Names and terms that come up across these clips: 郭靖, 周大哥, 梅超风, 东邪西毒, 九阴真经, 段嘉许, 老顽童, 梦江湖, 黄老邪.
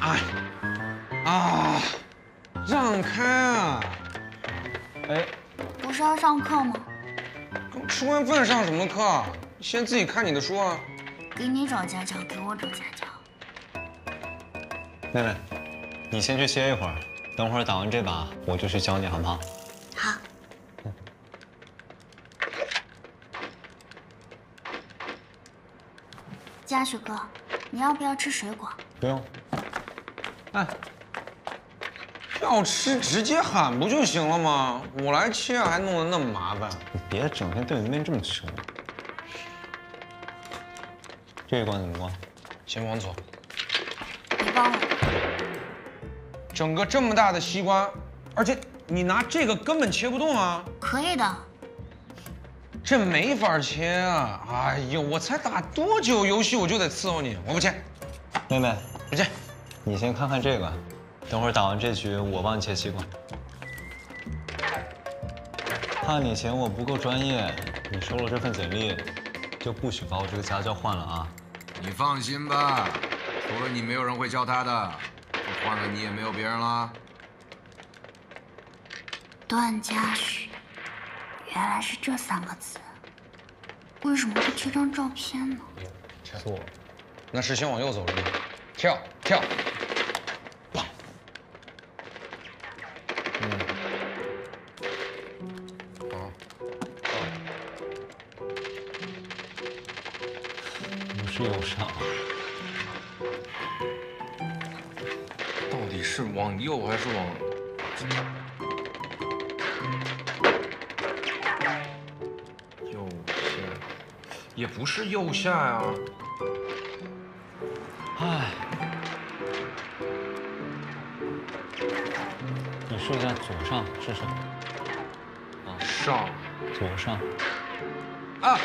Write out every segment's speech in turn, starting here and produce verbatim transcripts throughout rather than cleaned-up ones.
哎，啊，让开啊！哎，不是要上课吗？刚吃完饭上什么课？你先自己看你的书啊。给你找家教，给我找家教。妹妹，你先去歇一会儿，等会儿打完这把我就去教你，好不好？好。 嘉许哥，你要不要吃水果？不用。哎，要吃直接喊不就行了吗？我来切还弄得那么麻烦。你别整天对你妹这么凶。这一关怎么过？先往左。你帮我。整个这么大的西瓜，而且你拿这个根本切不动啊。可以的。 这没法切啊！哎呦，我才打多久游戏我就得伺候你，我不切。妹妹，不切。你先看看这个，等会儿打完这局我帮你切西瓜。怕你嫌我不够专业，你收了这份简历，就不许把我这个家教换了啊！你放心吧，除了你没有人会教他的，换了你也没有别人啦。段嘉许。 原来是这三个字，为什么会贴张照片呢？切错了，那是先往右走了，跳跳，棒。嗯，好，不是右上，到底是往右还是往？ 也不是右下呀，哎，你说一下左上是什么？啊，上，左上。啊，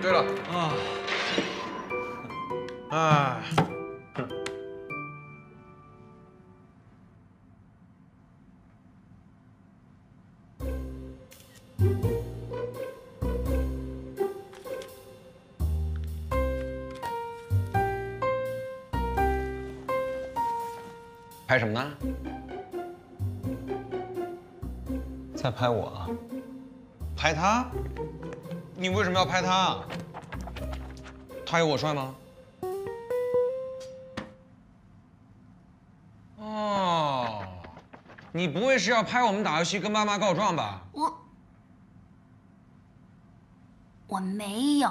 对了啊，哎，嗯。 拍什么呢？在拍我啊？拍他？你为什么要拍他？他有我帅吗？哦，你不会是要拍我们打游戏跟妈妈告状吧？我我没有，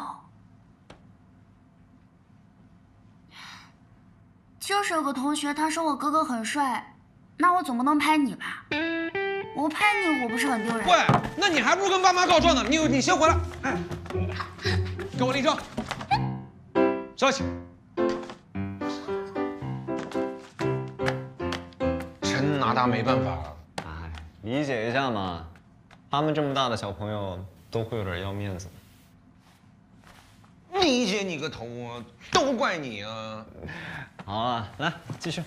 就是有个同学，他说我哥哥很帅，那我总不能拍你吧？我拍你，我不是很丢人？喂，那你还不如跟爸妈告状呢！你你先回来，哎，给我立正，稍息。真拿他没办法了。哎，理解一下嘛，他们这么大的小朋友都会有点要面子。理解你个头啊！都怪你啊！ 好啊，来继续。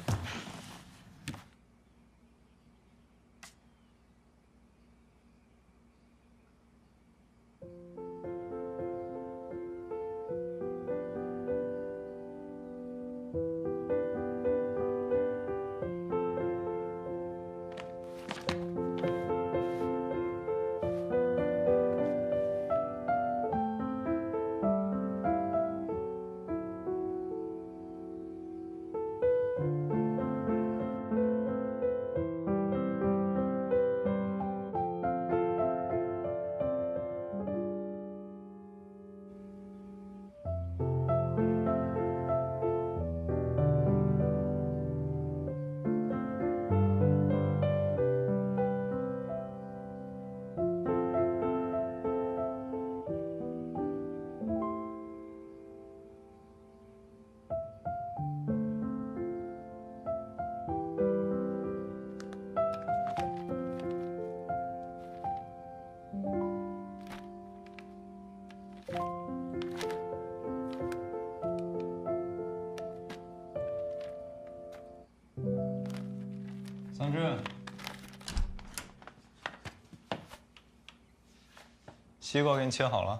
西瓜给你切好了。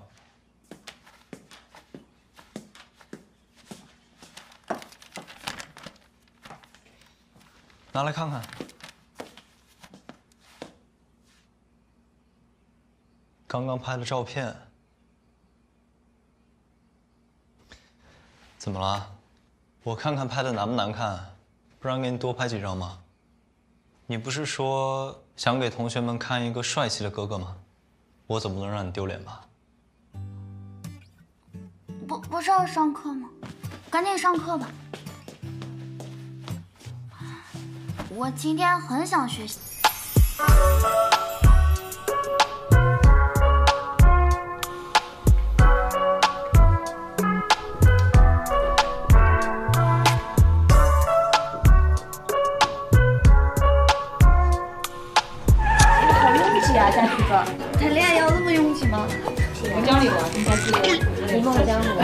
拿来看看，刚刚拍的照片，怎么了？我看看拍的难不难看，不然给你多拍几张吗？你不是说想给同学们看一个帅气的哥哥吗？我总不能让你丢脸吧？不，不是要上课吗？赶紧上课吧。 我今天很想学习。好拥挤啊，家徐哥！谈恋爱要那么拥挤吗？我教你玩，你下次《梦江湖》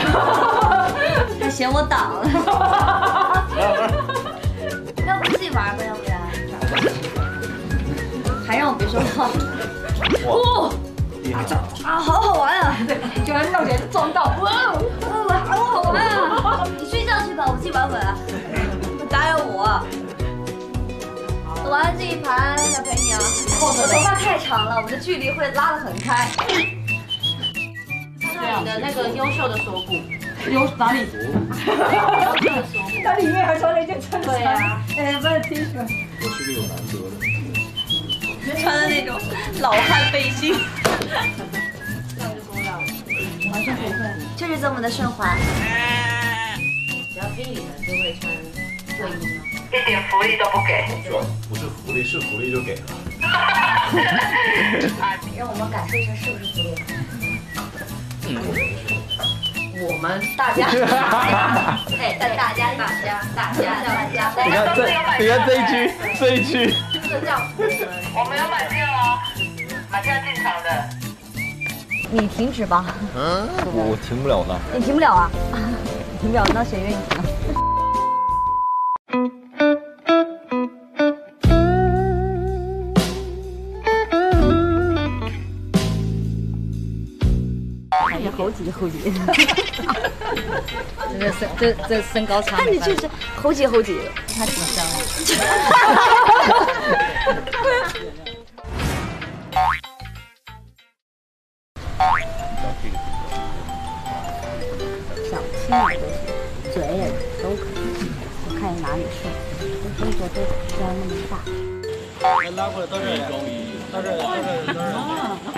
还嫌我挡了。 要不自己玩吧，要不然还让我别说话。哇！啊，好好玩啊！对，居然让人撞到，哇！哇，好好玩啊！你睡觉去吧，我自己玩会啊。打扰我。我玩这一盘要陪你啊。我的头发太长了，我们的距离会拉得很开。看到你的那个优秀的锁骨，优哪里？优秀的锁骨。 它里面还穿了一件衬衫，对呀，哎，不是 T 恤，我是有难得的，穿的那种老汉背心，这样就多了，完全不会，就是这么的顺滑。只要逼你们就会穿卫衣吗？一点福利都不给，不是福利，是福利就给了。啊，让我们感受一下是不是福利？嗯。 我们大家，哎，大大家大家大家大家，你看这，你看这一区，这一区，这叫我们有买票哦，买票进场的。你停止吧。嗯，我停不了呢。你停不了啊？停不了，那谁愿意停啊？ 猴急猴急，这身这这身高差。看你就是猴急猴急，他挺香的。小心点，嘴也都可以，我看你哪里顺，动作都不要那么大。来拉过来，到这儿来，到这儿来，到这儿来，到这儿来。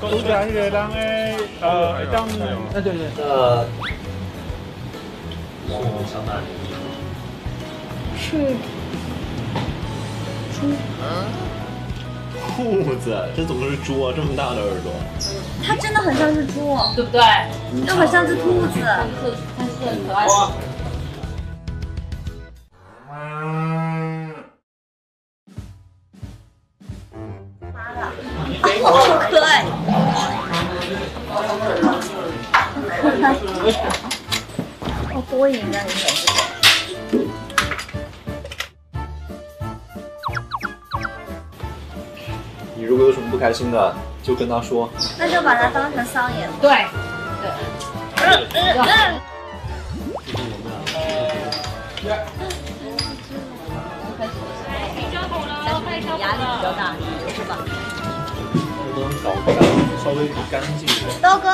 都是一个人诶，呃，当对对对，呃，是猪，裤子，这怎么是猪啊？这么大的耳朵，它真的很像是猪，对不对？又很像是兔子，它是它是很可爱的。 好多赢啊！你如果有什么不开心的，就跟他说。那就把它当成桑叶。对对。嗯嗯。比较好了，但是压力比较大，是吧？都能搞干，稍微干净一点。刀哥。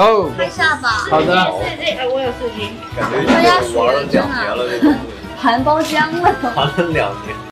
哦，拍下吧。好的。四斤，哎，我有四斤。感觉已经玩了两年了，这个。含包浆了。含了两年。